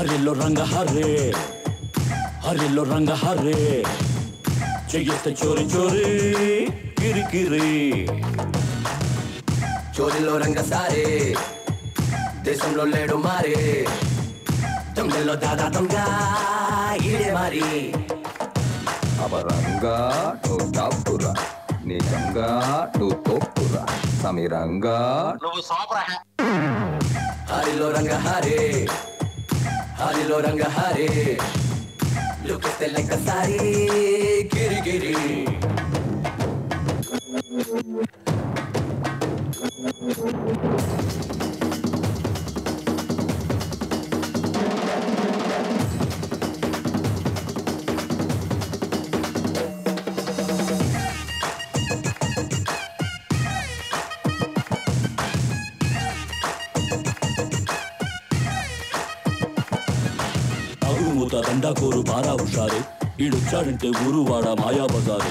Hariloranga Hari, Hariloranga Hari. Cheyesta chori chori, kiri kiri. Choriloranga sare, desamlo ledo mare. Tamelo dada tamga, ide mari. Abaranga to tapura, nijanga to topura, samiranga. Nuvu sabra hai. Hariloranga Hari, Hariloranga Hari. Look at the like a sari, kiri kiri. Randa koru bara ushare, iducharinte guru vada maya bazare.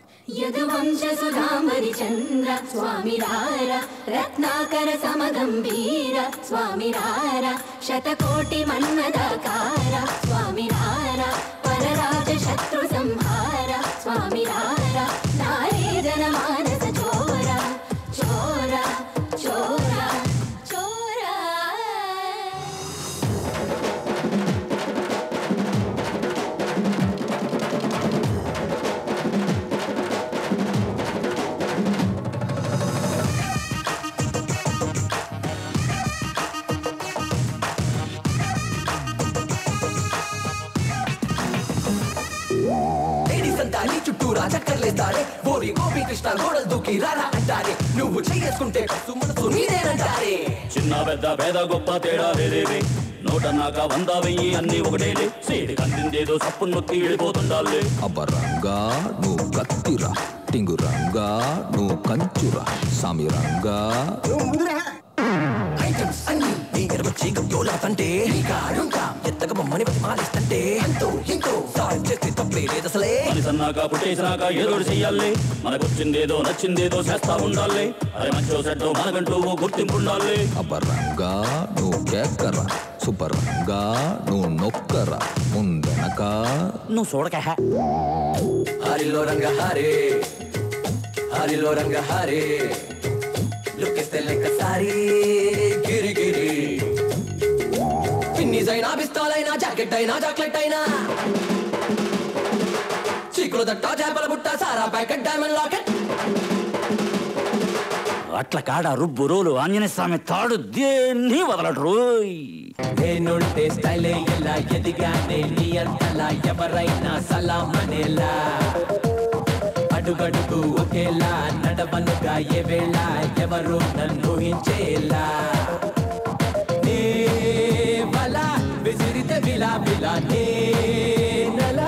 Yadu Vamsha Sudhamari Chandra, Swami Rara, Ratnakara Samadambira, Swami Rara, Shatakoti Mannadakara, Swami Rara, Pararaja Shatru Samhara, Swami Rara, Narejana Manasa Chora, Chora, Chora, రాజా కర్లేస్తాడే ఓరి గోపి కృష్ణ గోడల్ దూకి రారా అంటారే నువ్వు చేసుకుంటే కసు మనసు నీదేనంటారే చిన్న పెద్ద భేద గొప్ప తేడా లేదేవి నోటన్నాక వంద వెయ్యి అన్ని ఒకటేలే సీడి కందిందేదో సప్పుడు నొక్కి వెళ్ళిపోతుండాలే అబ్బరంగా నువ్వు కత్తిరా టింగురంగా నువ్వు కంచురా సామిరంగా ఐటమ్స్ అన్ని నీగర చీకం తోలాతంటే నీకాడుంకా ఎత్తక బొమ్మని బతి మాలిస్తంటే అంతో ఇంకో సాయం చేస్తే తప్పే లేదసలే అలిసన్నాక పుట్టేసినాక ఏదోడు చెయ్యాలి మనకొచ్చిందేదో నచ్చిందేదో చేస్తా ఉండాలి అది మంచో సెడ్డో మనకంటూ ఓ గుర్తింపుండాలి అబ్బరంగా నువ్వు కేక్కరా సుపరంగా నువ్వు నొక్కరా ముందనక నువ్వు చూడక హరిలోరంగ Hare హరిలోరంగ Hare Look at the like a sari, giri giri. Pinnies aina, pistol aina, jacket aina, chocolate aina. Cheekulu datta, chapala butta, sara packet, diamond locket. Atla kaada rubbu roolu, Anjaneya Swami taadu deenni vadaladroy. Nenunte style ella edigane nee antala evaraina salamanela. అడుగడుగు ఒకేలా నడవనుగా ఏ వేళ ఎవరు నన్ను హించేలా నీ వల విసిరితే బిలా బిలా నీ నల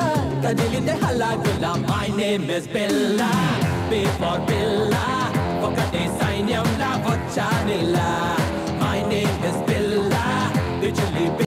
కదిలితే హల్లా గుల్లా my name is Billa pay for Billa ఒకటే సైన్యంలా వచ్చానిలా